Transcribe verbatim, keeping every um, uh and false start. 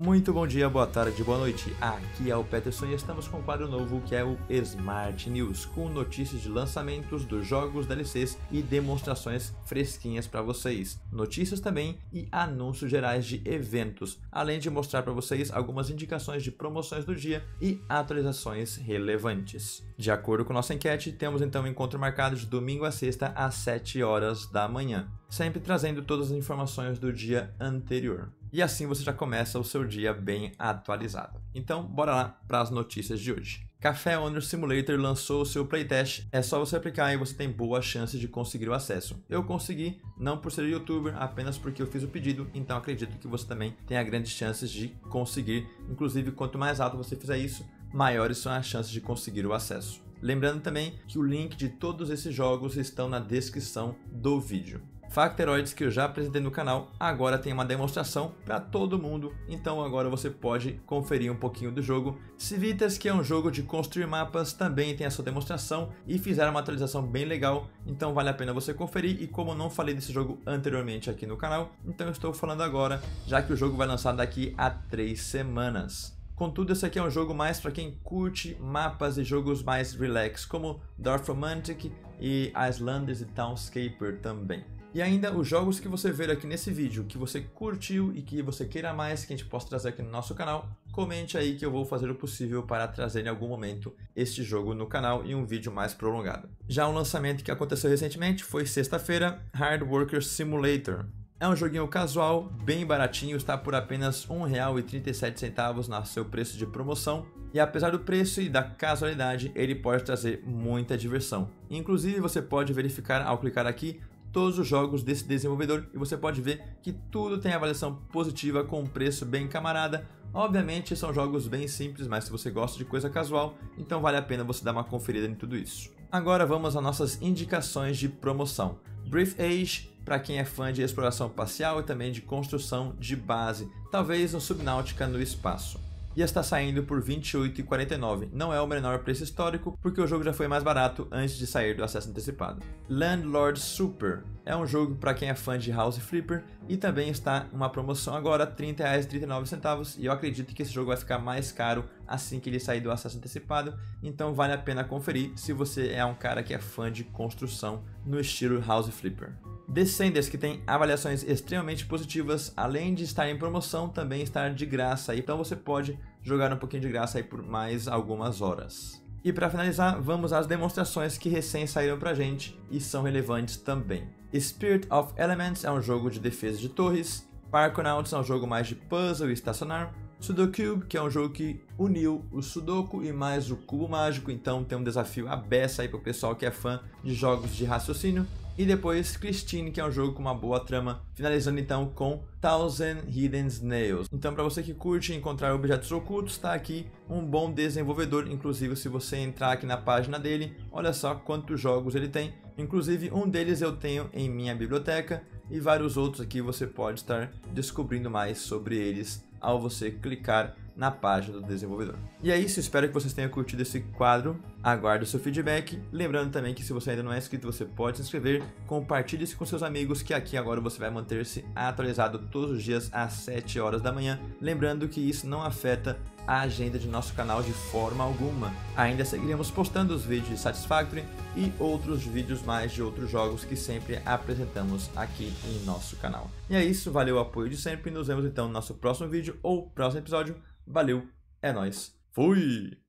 Muito bom dia, boa tarde, boa noite, aqui é o Peterson e estamos com um quadro novo que é o Smart News, com notícias de lançamentos dos jogos, D L Cs e demonstrações fresquinhas para vocês, notícias também e anúncios gerais de eventos, além de mostrar para vocês algumas indicações de promoções do dia e atualizações relevantes. De acordo com nossa enquete, temos então um encontro marcado de domingo a sexta às sete horas da manhã, sempre trazendo todas as informações do dia anterior. E assim você já começa o seu dia bem atualizado. Então, bora lá para as notícias de hoje. Cafe Owner Simulator lançou o seu playtest, é só você aplicar e você tem boa chance de conseguir o acesso. Eu consegui, não por ser youtuber, apenas porque eu fiz o pedido, então acredito que você também tenha grandes chances de conseguir. Inclusive, quanto mais alto você fizer isso, maiores são as chances de conseguir o acesso. Lembrando também que o link de todos esses jogos estão na descrição do vídeo. Facteroids, que eu já apresentei no canal, agora tem uma demonstração para todo mundo, então agora você pode conferir um pouquinho do jogo. Civitas, que é um jogo de construir mapas, também tem a sua demonstração e fizeram uma atualização bem legal, então vale a pena você conferir. E como eu não falei desse jogo anteriormente aqui no canal, então eu estou falando agora, já que o jogo vai lançar daqui a três semanas. Contudo, esse aqui é um jogo mais para quem curte mapas e jogos mais relax, como Dwarf Fortress e Islanders e Townscaper também. E ainda os jogos que você ver aqui nesse vídeo, que você curtiu e que você queira mais, que a gente possa trazer aqui no nosso canal, comente aí que eu vou fazer o possível para trazer em algum momento este jogo no canal e um vídeo mais prolongado. Já um lançamento que aconteceu recentemente foi sexta-feira, Hard Worker Simulator. É um joguinho casual, bem baratinho, está por apenas um real e trinta e sete centavos no seu preço de promoção. E apesar do preço e da casualidade, ele pode trazer muita diversão. Inclusive, você pode verificar ao clicar aqui todos os jogos desse desenvolvedor e você pode ver que tudo tem avaliação positiva com um preço bem camarada. Obviamente são jogos bem simples, mas se você gosta de coisa casual, então vale a pena você dar uma conferida em tudo isso. Agora vamos às nossas indicações de promoção. Brief Age, para quem é fã de exploração espacial e também de construção de base, talvez um Subnáutica no espaço. E está saindo por vinte e oito reais e quarenta e nove centavos, não é o menor preço histórico, porque o jogo já foi mais barato antes de sair do acesso antecipado. Landlord Super é um jogo para quem é fã de House Flipper e também está uma promoção agora, trinta reais e trinta e nove centavos, e eu acredito que esse jogo vai ficar mais caro assim que ele sair do acesso antecipado, então vale a pena conferir se você é um cara que é fã de construção no estilo House Flipper. Descenders, que tem avaliações extremamente positivas, além de estar em promoção, também estar de graça, então você pode jogar um pouquinho de graça aí por mais algumas horas. E para finalizar, vamos às demonstrações que recém saíram pra gente e são relevantes também. Spirit of Elements é um jogo de defesa de torres, Parkonauts é um jogo mais de puzzle e estacionar, Sudocube, que é um jogo que uniu o Sudoku e mais o Cubo Mágico, então tem um desafio à beça aí pro pessoal que é fã de jogos de raciocínio. E depois Christine, que é um jogo com uma boa trama, finalizando então com Thousand Hidden Snails. Então, para você que curte encontrar objetos ocultos, está aqui um bom desenvolvedor. Inclusive, se você entrar aqui na página dele, olha só quantos jogos ele tem. Inclusive, um deles eu tenho em minha biblioteca e vários outros aqui você pode estar descobrindo mais sobre eles ao você clicar na página do desenvolvedor. E é isso, espero que vocês tenham curtido esse quadro, aguardo o seu feedback, lembrando também que se você ainda não é inscrito, você pode se inscrever, compartilhe isso com seus amigos, que aqui agora você vai manter-se atualizado todos os dias às sete horas da manhã, lembrando que isso não afeta a agenda de nosso canal de forma alguma. Ainda seguiremos postando os vídeos de Satisfactory e outros vídeos mais de outros jogos que sempre apresentamos aqui em nosso canal. E é isso, valeu o apoio de sempre, nos vemos então no nosso próximo vídeo ou próximo episódio. Valeu, é nóis, fui!